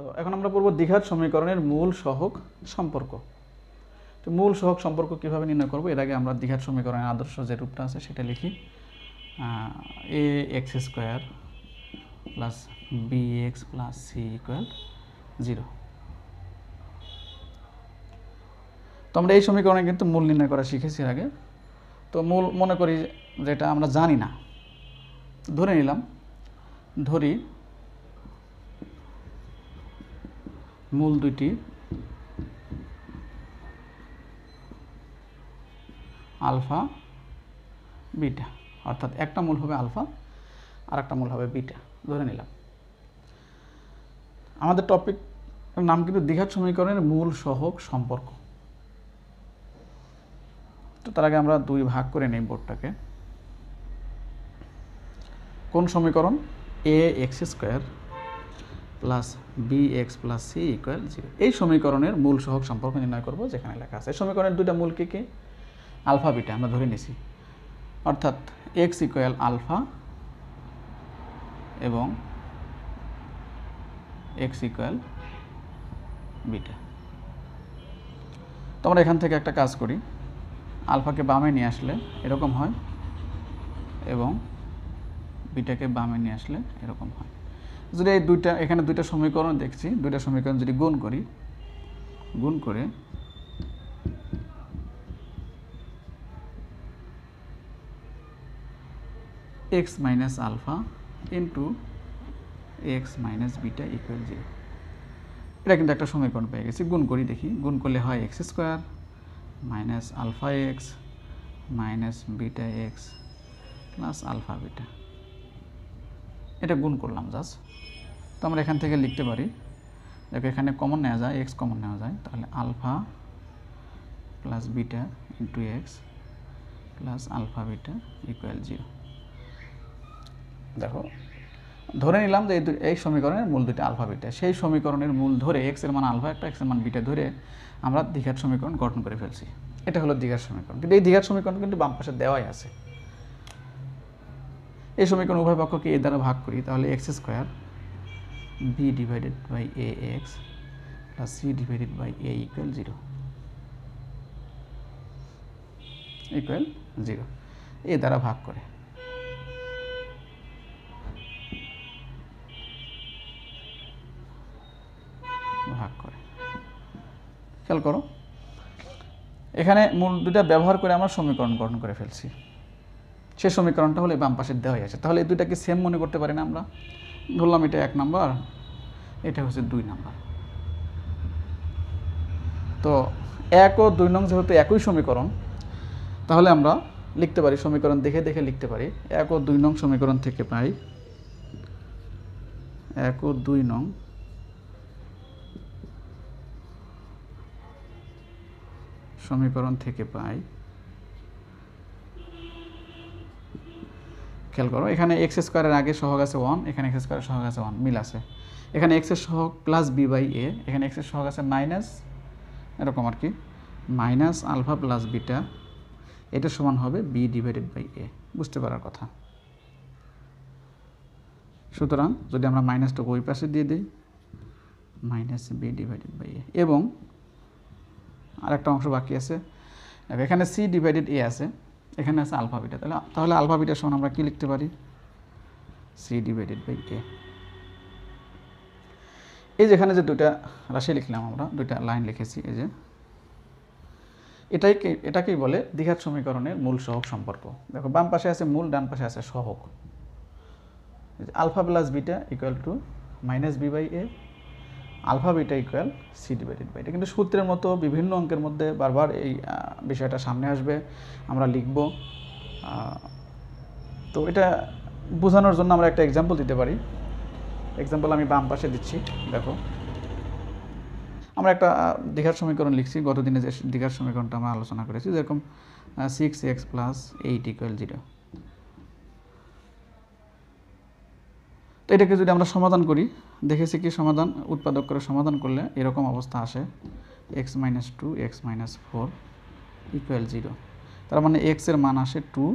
তো এখন আমরা পড়ব দ্বিঘাত সমীকরণের মূল সহগ সম্পর্ক। তো মূল সহগ সম্পর্ক কিভাবে নির্ণয় করব, এর আগে আমরা দ্বিঘাত সমীকরণের আদর্শ যে রূপটা আছে সেটা লিখি। ax² plus bx plus c equal 0। তো আমরা এই সমীকরণে কিন্তু মূল নির্ণয় করা শিখেছি এর আগে। তো মূল মনে করি যেটা আমরা জানি না, ধরে নিলাম, ধরি মূল দুটি আলফা বিটা, অর্থাৎ একটা মূল হবে আলফা আর একটা মূল হবে বিটা, ধরে নিলাম। আমাদের টপিক নাম কিন্তু দ্বিঘাত সমীকরণের মূল সহগ সম্পর্ক। তো তার আগে আমরা দুই ভাগ করে নিই বোর্ডটাকে। কোন সমীকরণ ax² plus bx plus c equal 0, এই সমীকরণের মূল সহগ সম্পর্ক নির্ণয় করব, যেখানে লেখা আছে। এই সমীকরণের দুইটা মূল কি কি? আলফা বিটা আমরা ধরে নিছি, অর্থাৎ x ইকুয়াল আলফা এবং x ইকুয়াল বিটা। তো আমরা এখান থেকে একটা কাজ করি, আলফাকে বামে নিয়ে আসলে এরকম হয় এবং বিটাকে বামে নিয়ে আসলে এরকম হয়। যদি এই দুইটা, এখানে দুইটা সমীকরণ দেখছি, দুইটা সমীকরণ যদি গুণ করে x minus alpha into x minus beta equal 0, এটা কিন্তু একটা সমীকরণ পেয়ে গেছি। গুণ করি দেখি, গুণ করলে হয় x² minus alpha x minus beta x plus alpha beta, এটা গুণ করলাম জাস্ট। তো আমরা এখান থেকে লিখতে পারি, দেখো এখানে কমন নেওয়া যায়, x কমন নেওয়া যায়, তাহলে alpha plus beta into x plus alpha beta equal 0। দেখো ধরে নিলাম যে এই সমীকরণের মূল দুইটা আলফা বিটা, সেই সমীকরণের মূল ধরে x এর মান আলফা একটা, x এর মান বিটা ধরে আমরা দ্বিঘাত সমীকরণ গঠন করে ফেলছি। এটা হলো দ্বিঘাত সমীকরণ, কিন্তু এই দ্বিঘাত সমীকরণ কিন্তু বাম পাশে দেওয়াই আছে। এই সমীকরণ উভয় পক্ষকে এ দ্বারা ভাগ করি, তাহলে x² b divided by ax plus c divided by a equal 0 a দ্বারা ভাগ করে। খেয়াল করো, এখানে মূল দুটা ব্যবহার করে আমরা সমীকরণ গঠন করে ফেলছি, সে সমীকরণটা হলে বাম পাশে দেওয়াই আছে। তাহলে এই দুটাকে সেম মনে করতে পারি না আমরা, ধরলাম এটা 1 নম্বর, এটা হচ্ছে 2 নম্বর। তো 1 ও 2 নং যেহেতু একই সমীকরণ, তাহলে আমরা লিখতে পারি, সমীকরণ দেখে দেখে লিখতে পারি। 1 ও 2 নং সমীকরণ থেকে পাই 1 ও 2 নং সমীকরণ থেকে পাই। খেয়াল করো, এখানে x² এর আগে সহগ আছে 1, এখানে x² এর সহগ আছে 1, মিল আছে। এখানে x এর সহগ প্লাস b বাই a, এখানে x এর সহগ আছে মাইনাস এরকম আর কি, মাইনাস আলফা প্লাস বিটা, এটা সমান হবে b ডিভাইডেড বাই a, বুঝতে পারার কথা। সুতরাং যদি আমরা মাইনাসটাকে ওই পাশে দিয়ে দিই, minus b divided by a, এবং আরেকটা অংশ বাকি আছে। এখানে c ডিভাইডেড a আছে, এখানে আছে আলফা বিটা, তাহলে আলফা বিটার সমান আমরা কি লিখতে পারি? c divided by a। এই যেখানে যে দুইটা রাশি লিখলাম আমরা, দুইটা লাইন লিখেছি, এই যে এটাকেই বলে দ্বিঘাত সমীকরণের মূল সহগ সম্পর্ক। দেখো বাম পাশে আছে মূল, ডান পাশে আছে সহগ। Alpha plus beta equal to minus b by a, alpha beta equal c divided by. এটা কিন্তু সূত্রের মতো বিভিন্ন অঙ্কের মধ্যে বারবার এই বিষয়টা সামনে আসবে, আমরা লিখব। তো এটা বোঝানোর জন্য আমরা একটা এক্সাম্পল দিতে পারি। এক্সাম্পল আমি বাম পাশে দিচ্ছি। দেখো আমরা একটা দ্বিঘাত সমীকরণ লিখছি, গতদিনে যে দ্বিঘাত সমীকরণটা আমরা আলোচনা করেছি, যেরকম 6x প্লাস 8 ইকুয়াল 0। তো এটাকে যদি আমরা সমাধান করি, দেখেছি কি সমাধান, উৎপাদক করে সমাধান করলে এরকম অবস্থা আসে, x minus 2 x minus 4 equal 0। তার মানে x এর মান আসে 2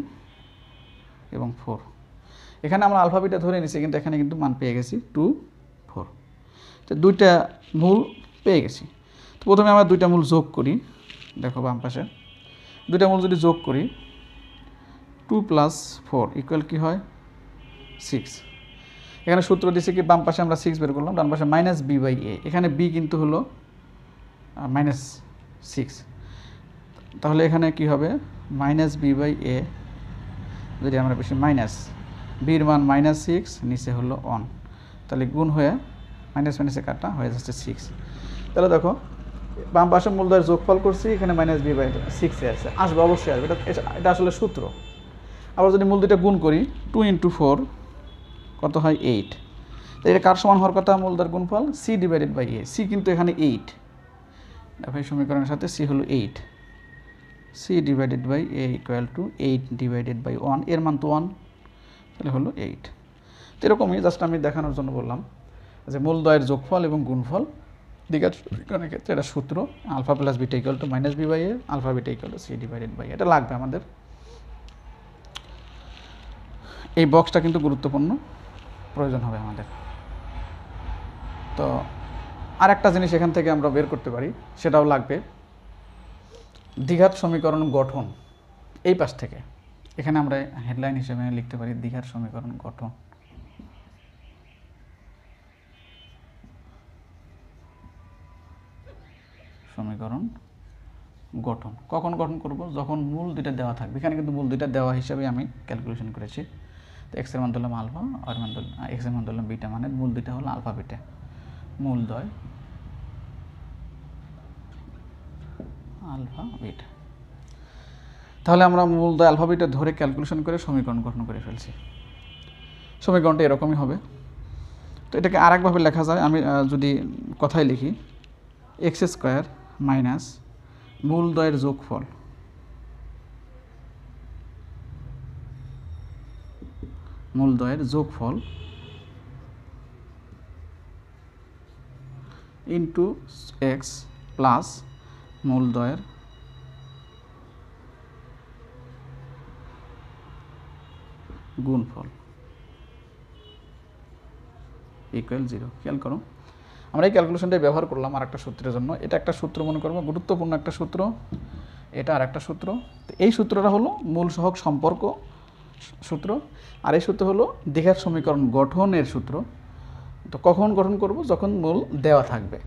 এবং 4। এখানে আমরা আলফা বিটা ধরে নিয়েছি, কিন্তু এখানে কিন্তু মান পেয়ে গেছি 2 4। তো দুইটা মূল পেয়ে গেছি। তো প্রথমে আমরা দুইটা মূল যোগ করি, দেখো বাম পাশে দুইটা মূল যদি যোগ করি 2 + 4 ইকুয়াল কী হয় 6। এখানে সূত্র দিয়েছি কি বাম পাশে আমরা 6 বের করলাম, ডান পাশে -b/a, এখানে b কিন্তু হলো -6, তাহলে এখানে কি হবে -b/a, যদি আমরা বেশি মাইনাস বির মান -6 নিচে হলো 1, তাহলে গুণ হয়ে --এ কাটা হয়ে যাচ্ছে 6। তাহলে দেখো বাম পাশে মূলধনের যোগফল করছি, এখানে -b/6 আছে, আসবে অবশ্যই আসবে, এটা আসলে সূত্র। আবার যদি মূল দুইটা গুণ করি 2 × 4 কত হয় 8, তাই এটা কার সমান হওয়ার কথা মূলধার গুণফল c/a, c কিন্তু এখানে 8, দেখো এই সমীকরণের সাথে c হলো 8, c/a = 8 / 1, এর মান তো 1, তাহলে হলো 8। তো এরকমই জাস্ট আমি দেখানোর জন্য বললাম যে মূলদয়ের যোগফল এবং গুণফল দ্বিঘাত সমীকরণের ক্ষেত্রে এটা সূত্র alpha plus beta equal to -b/a, alpha beta equal to c/a, এটা লাগবে আমাদের। এই বক্সটা কিন্তু গুরুত্বপূর্ণ, প্রয়োজন হবে আমাদের। তো আর একটা জিনিস এখান থেকে আমরা বের করতে পারি, সেটাও লাগবে দ্বিঘাত সমীকরণ গঠন। এই পাশ থেকে এখানে আমরা হেডলাইন হিসেবে লিখতে পারি দ্বিঘাত সমীকরণ গঠন। সমীকরণ গঠন কখন গঠন করব, যখন মূল দুইটা দেওয়া থাকবে। এখানে কিন্তু মূল দুইটা দেওয়া হিসেবে আমি ক্যালকুলেশন করেছি। তো এক্সের মান ধরলাম আলফা, আর মান ধরলাম এক্সের মান ধরলাম বিটা, মানে মূল দুইটা হলো আলফা বিটা, মূলদ্বয় আলফা বিটা। তাহলে আমরা মূলদ্বয় আলফা বিটা ধরে ক্যালকুলেশন করে সমীকরণ গঠন করে ফেলছি। সমীকরণটা এরকমই হবে। তো এটাকে আরেকভাবে লেখা যায়, আমি যদি কথায় লিখি x² মাইনাস মূলদ্বয়ের যোগফল x প্লাস মূলদ্বয়ের গুণফল ইকুয়াল 0। খেয়াল করো আমরা এই ক্যালকুলেশনটাই ব্যবহার করলাম আর একটা সূত্রের জন্য। এটা একটা সূত্র মনে করবো, গুরুত্বপূর্ণ একটা সূত্র, এটা আর একটা সূত্র। তো এই সূত্রটা হলো মূল সহগ সম্পর্ক সূত্র, আর এই সূত্র হলো দ্বিঘাত সমীকরণ গঠনের সূত্র। তো কখন গঠন করব, যখন মূল দেওয়া থাকবে।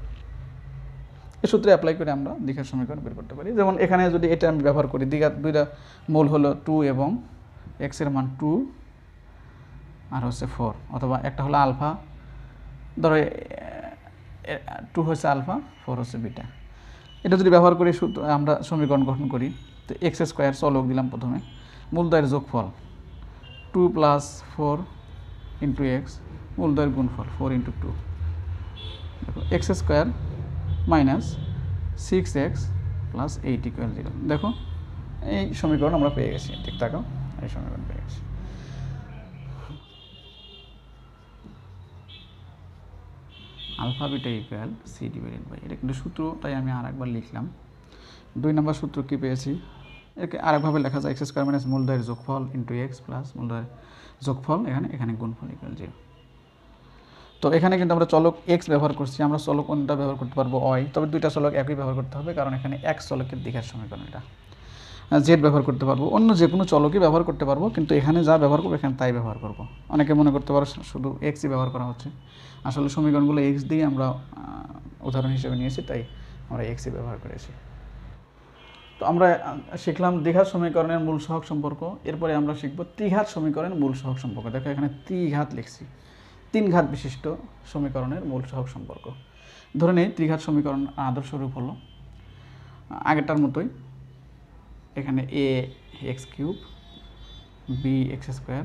এই সূত্রে অ্যাপ্লাই করে আমরা দ্বিঘাত সমীকরণ বের করতে পারি। যেমন এখানে যদি এটা আমি ব্যবহার করি, দ্বিঘাত দুইটা মূল হলো 2 এবং এক্সের মান 2 আর হচ্ছে 4, অথবা একটা হলো আলফা, ধরো 2 হচ্ছে আলফা 4 হচ্ছে বিটা। এটা যদি ব্যবহার করে সূত্র আমরা সমীকরণ গঠন করি, তো x² চলক দিলাম প্রথমে, মূলদ্বয়ের যোগফল 2 + 4 × x, মূলদ্বয়ের গুণফল 4 × 2, দেখো x² - 6x + 8 = 0। দেখো এই সমীকরণ আমরা পেয়ে গেছি, ঠিক থাকো এই সমীকরণ পেয়ে গেছি। আলফা বিটা ইকুয়াল c/a, এটা কিন্তু সূত্র, তাই আমি আরেকবার লিখলাম। 2 নম্বর সূত্র কি পেয়েছি, এটাকে আরেকভাবে লেখা যায় x² - মূলদ্বয়ের যোগফল x প্লাস মূলদ্বয়ের যোগফল এখানে গুণফল ইকুয়াল 0। তো এখানে কিন্তু আমরা চলক x ব্যবহার করছি, আমরা চলক কোনটা ব্যবহার করতে পারবো y, তবে দুইটা চলক একই ব্যবহার করতে হবে, কারণ এখানে x চলকের দ্বিঘাত সমীকরণ। এটা z ব্যবহার করতে পারবো, অন্য যে কোনো চলকই ব্যবহার করতে পারবো, কিন্তু এখানে যা ব্যবহার করবো এখানে তাই ব্যবহার করবো। অনেকে মনে করতে পারো শুধু xই ব্যবহার করা হচ্ছে, আসলে সমীকরণগুলো x দিয়ে আমরা উদাহরণ হিসেবে নিয়েছি, তাই আমরা xই ব্যবহার করেছি। তো আমরা শিখলাম দ্বিঘাত সমীকরণের মূল সহগ সম্পর্ক। এরপরে আমরা শিখব ত্রিঘাত সমীকরণের মূল সহগ সম্পর্ক। দেখো এখানে ত্রিঘাত লিখছি, 3 ঘাত বিশিষ্ট সমীকরণের মূল সহগ সম্পর্ক। ধরে নেই ত্রিঘাত সমীকরণ আদর্শ রূপ হলো আগেরটার মতোই, এখানে ax³ bx²cx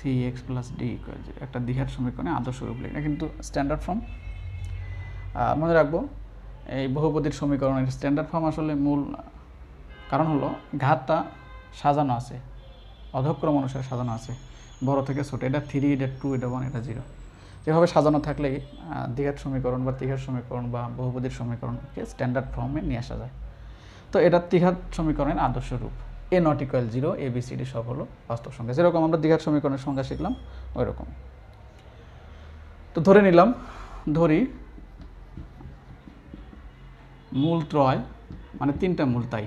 + d = 0, একটা দ্বিঘাত সমীকরণে আদর্শ রূপ লেখা, কিন্তু স্ট্যান্ডার্ড ফর্ম মনে রাখবো। এই বহুপদীর সমীকরণের স্ট্যান্ডার্ড ফর্ম আসলে মূল কারণ হলো ঘাতটা সাজানো আছে, অধক্রম অনুসারে সাজানো আছে, বড় থেকে ছোট, এটা 3, এটা 2, এটা 1, এটা 0, এভাবে সাজানো থাকলে দ্বিঘাত সমীকরণ বা ত্রিঘাত সমীকরণ বা বহুপদীর সমীকরণকে স্ট্যান্ডার্ড ফর্মে নিয়ে আসা যায়। তো এটা ত্রিঘাত সমীকরণের আদর্শ রূপ। a ≠ 0, abcd সব হলো বাস্তব সংখ্যা, যেরকম আমরা দ্বিঘাত সমীকরণের সংখ্যা শিখলাম ওই রকম। তো ধরে নিলাম ধরি মূল ত্রয় মানে তিনটা মূল, তাই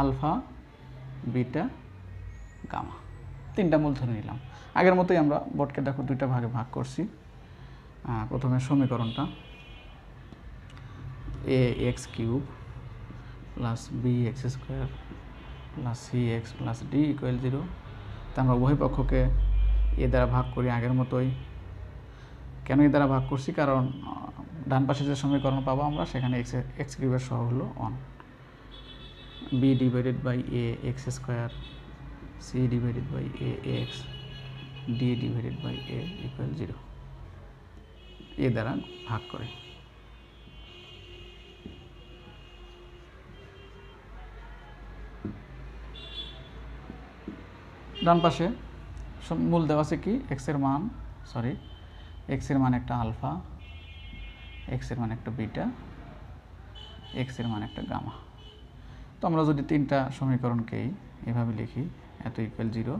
আলফা বিটা গামা তিনটা মূল ধরে নিলাম। আগের মতোই আমরা বটকে দেখো দুইটা ভাগে ভাগ করছি। প্রথমে সমীকরণটা a x cube plus b x square plus c x plus d equal 0। তা আমরা উভয় পক্ষকে এ দ্বারা ভাগ করি আগের মতোই। কেন এ দ্বারা ভাগ করছি? কারণ ডান পাশে যে সমীকরণ পাবো আমরা সেখানে এক্স কিউবের সহ হলো 1, b divided by a x square, c divided by a x, d divided by a equal 0 a দ্বারা ভাগ করে। ডান পাশে মূল দেওয়া আছে কি এক্সের মান একটা আলফা, এক্সের মান একটা বিটা, এক্সের মান একটা গামা। তো আমরা যদি তিনটা সমীকরণকেই এভাবে লিখি, এত ইকুয়াল 0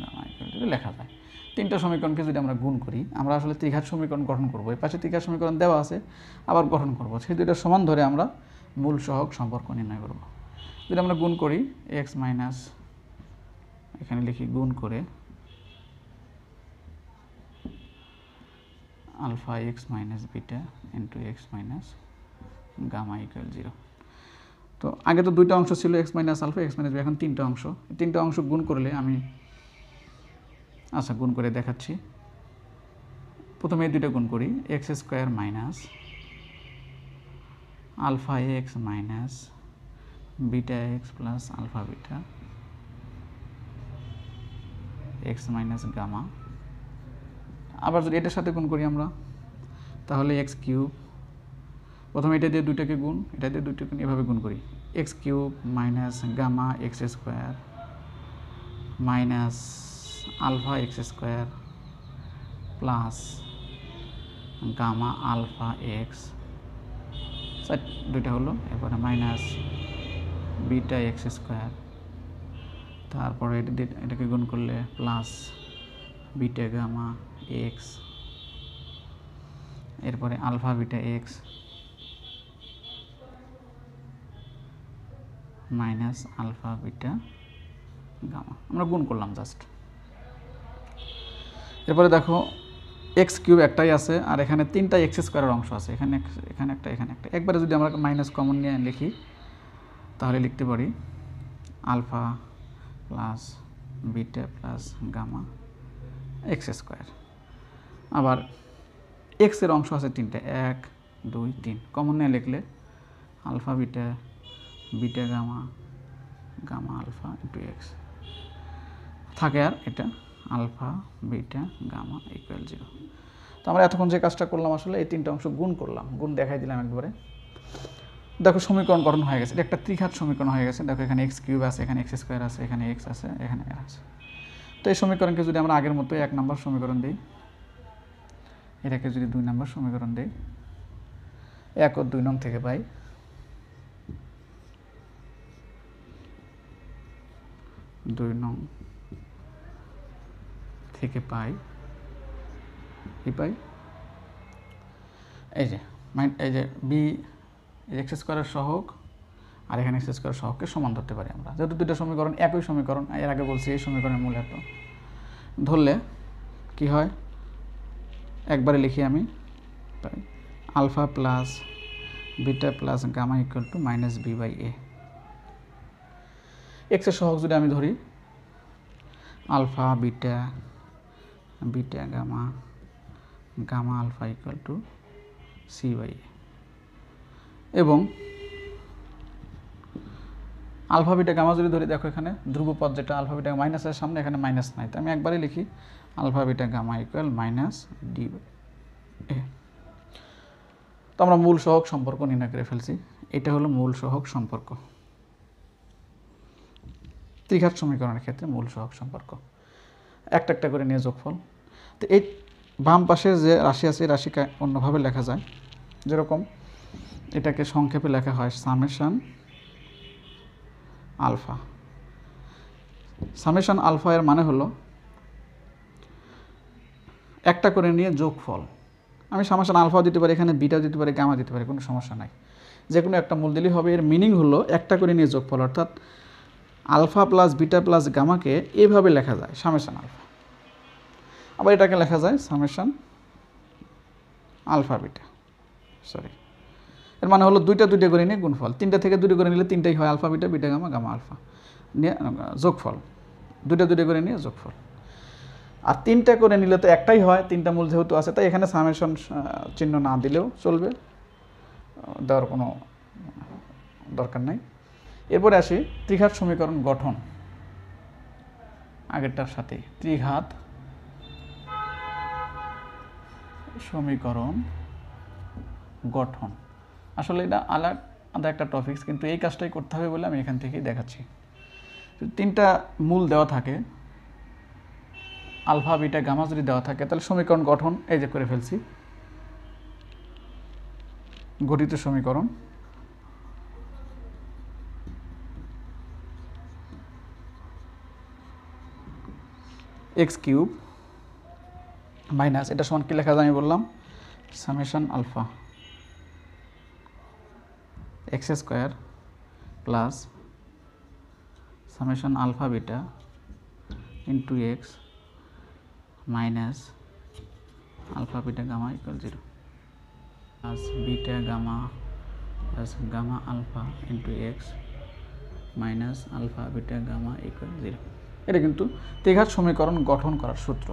গামা ইকুয়াল 0 লেখা যায়। তিনটা সমীকরণকে যদি আমরা গুণ করি, আমরা আসলে ত্রিঘাত সমীকরণ গঠন করব। এই পাশে ত্রিঘাত সমীকরণ দেওয়া আছে, আবার গঠন করব। সেই দুইটা সমান ধরে আমরা মূল সহগ সম্পর্ক নির্ণয় করব। যদি আমরা গুণ করি এক্স মাইনাস, এখানে লিখি গুণ করে alpha x minus beta into x minus gamma equal 0। তো আগে তো দুইটা অংশ ছিল x minus alpha x minus, এখন তিনটা অংশ। তিনটা অংশ গুণ করলে গুণ করে দেখাচ্ছি। প্রথমে দুইটা গুণ করি, x square minus alpha x minus beta x plus alpha beta x minus gamma. আবার যদি এটার সাথে গুণ করি আমরা, তাহলে এক্স কিউব, প্রথমে এটা দিয়ে দুইটাকে গুণ, এটা দিয়ে দুইটাকে এভাবে গুণ করি, x cube minus gamma x square minus alpha x square plus gamma alpha x, দুইটা হলো। এরপরে মাইনাস বিটা এক্স স্কোয়ার, তারপরে এটাকে গুণ করলে প্লাস বিটা গামা এক্স, এরপরে alpha beta x minus alpha beta gamma, আমরা গুণ করলাম জাস্ট। এরপরে দেখো এক্স কিউব একটাই আছে, আর এখানে তিনটা এক্স স্কোয়ারের অংশ আছে, এখানে একটা একবারে যদি আমরা মাইনাস কমন নিয়ে লিখি, তাহলে লিখতে পারি alpha plus beta plus gamma x square. আবার এক্সের অংশ আছে তিনটা, 1, 2, 3, কমন নিয়ে লিখলে alpha beta beta gamma gamma alpha into x থাকে, আর এটা আলফা বিটা গামা ইকুয়াল 0। তো আমরা এতক্ষণ যে কাজটা করলাম, আসলে এই তিনটা অংশ গুণ করলাম, গুণ দেখাই দিলাম একবারে। দেখো সমীকরণ গঠন হয়ে গেছে, একটা ত্রিঘাত সমীকরণ হয়ে গেছে। দেখো এখানে এক্স কিউব আছে, এখানে এক্স স্কোয়ার আছে, এখানে এক্স আছে, এখানে আছে। তো এই সমীকরণকে যদি আমরা আগের মতোই 1 নম্বর সমীকরণ দিই, এটাকে যদি 2 নম্বর সমীকরণ দিই, 1 ও 2 নং থেকে পাই এই যে বি এক্স স্কোয়ারের সহগ আর এখানে এক্স স্কোয়ারের সহগকে সমান ধরতে পারি আমরা, যেহেতু দুইটা সমীকরণ একই সমীকরণ। এর আগে বলছি এই সমীকরণের মূল এত, ধরলে কি হয় একবারে লিখি আমি, alpha plus beta plus gamma equal to minus b by a. এক্সের সহগ যদি আমি ধরি alpha beta beta gamma gamma alpha equal to c by a, এবং আলফা বিটা গামা যদি ধরি, দেখো এখানে ধ্রুবপদ যেটা আলফা বিটা মাইনাসের সামনে, এখানে মাইনাস নাই, তো আমি একবারে লিখি alpha beta gamma equal minus d by a. তো আমরা মূল সহগ সম্পর্ক নির্ণয় করে ফেলছি। এটা হলো মূল সহগ সম্পর্ক, ত্রিঘাত সমীকরণের ক্ষেত্রে মূল সহগ সম্পর্ক। একটা করে নিয়ে যোগফল। তো এই বাম পাশে যে রাশি আছে, এই রাশিকে অন্যভাবে লেখা যায়, যেরকম এটাকে সংক্ষেপে লেখা হয় সামেশান আলফা। সামেশান আলফা এর মানে হলো একটা করে নিয়ে যোগফল। আমি সামেশান আলফাও দিতে পারি, এখানে বিটাও দিতে পারি, গামা দিতে পারি, কোনো সমস্যা নাই। যে কোনো একটা মূল দিলেই হবে। এর মিনিং হলো একটা করে নিয়ে যোগফল, অর্থাৎ আলফা প্লাস বিটা প্লাস গামাকে এভাবে লেখা যায় সামেশান আলফা। আবার এটাকে লেখা যায় সামেশান আলফা বিটা, সরি। এর মানে হলো দুইটা দুইটা করে নিয়ে গুণফল, তিনটা থেকে দুটো করে নিলে তিনটাই হয় alpha beta, beta gamma, gamma alpha নিয়ে যোগফল, দুইটা দুটো করে নিয়ে যোগফল। আর তিনটা করে নিলে তো একটাই হয়, তিনটা মূল যেহেতু আছে তাই এখানে সামেশন চিহ্ন না দিলেও চলবে, দেওয়ার কোনো দরকার নাই। এরপরে আসি ত্রিঘাত সমীকরণ গঠন, আগেরটার সাথে ত্রিঘাত সমীকরণ গঠন। আসলে এটা আলাদা একটা টপিকস, কিন্তু এই কাজটাই করতে হবে বলে আমি এখান থেকেই দেখাচ্ছি। তিনটা মূল দেওয়া থাকে, আলফা বিটা গামা যদি দেওয়া থাকে, তাহলে সমীকরণ গঠন এই যে করে ফেলছি, গঠিত সমীকরণ। এক্স কিউব মাইনাস এটা সমান কি লেখা যায় আমি বললাম summation alpha x square plus summation alpha beta into x minus alpha beta gamma equal zero plus beta gamma plus gamma alpha into x minus alpha beta gamma equal zero. এটা কিন্তু ত্রিঘাত সমীকরণ গঠন করার সূত্র।